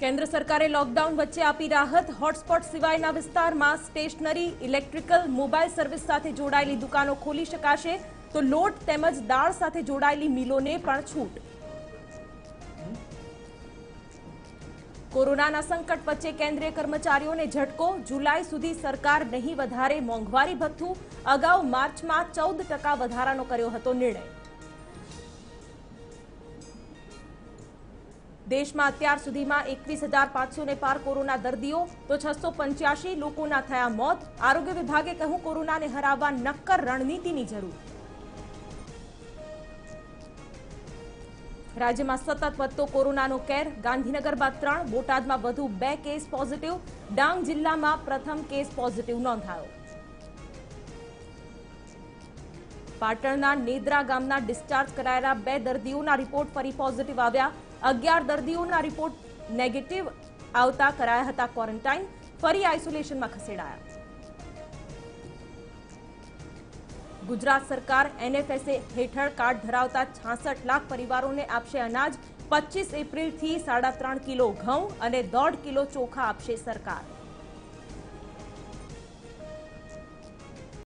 केन्द्र सरकारे लॉकडाउन वच्चे आपी राहत। हॉटस्पॉट सिवायना विस्तारमां स्टेशनरी, इलेक्ट्रिकल, मोबाइल सर्विस साथे जोड़ायेली दुकानों खोली शकाशे तो लोट तेमज दाळ साथे जोड़ायेली मिलोने पण छूट। कोरोनाना संकट वच्चे केंद्रीय कर्मचारीओने झटको। जुलाई सुधी सरकार नहीं वधारे मोंघवारी भत्थु। अगाउ मार्चमां 14% वधारानो कर्यो हतो निर्णय। देश में अत्यार सुधी में 21,500 ने पार कोरोना दर्दियों तो 685 लोगों ना थया मौत। आरोग्य विभागे कहूं कोरोना ने हरावा नक्कर रणनीति नी जरूर। राज्य में सतत वधतो कोरोना नो केर। गांधीनगर बाद 3, बोटाद में वधु 2 केस पॉजिटिव। डांग जिल्ला में प्रथम केस पॉजिटिव नोंधायो। पाटणना नेद्रा गामना डिस्चार्ज करायेला 2 दर्दीओना रिपोर्ट फरी पॉजिटिव आव्या। 11 दर्दीओना रिपोर्ट नेगेटिव आवता कराया हता क्वॉरंटाइन, फरी आइसोलेशन में खसेड़ाया। गुजरात सरकार एनएफएसए हेठळ कार्ड धरावता 66 लाख परिवारों ने आपशे अनाज। 25 एप्रिल थी 3.5 किलो घऊं और 1.5 किलो चोखा आपशे सरकार।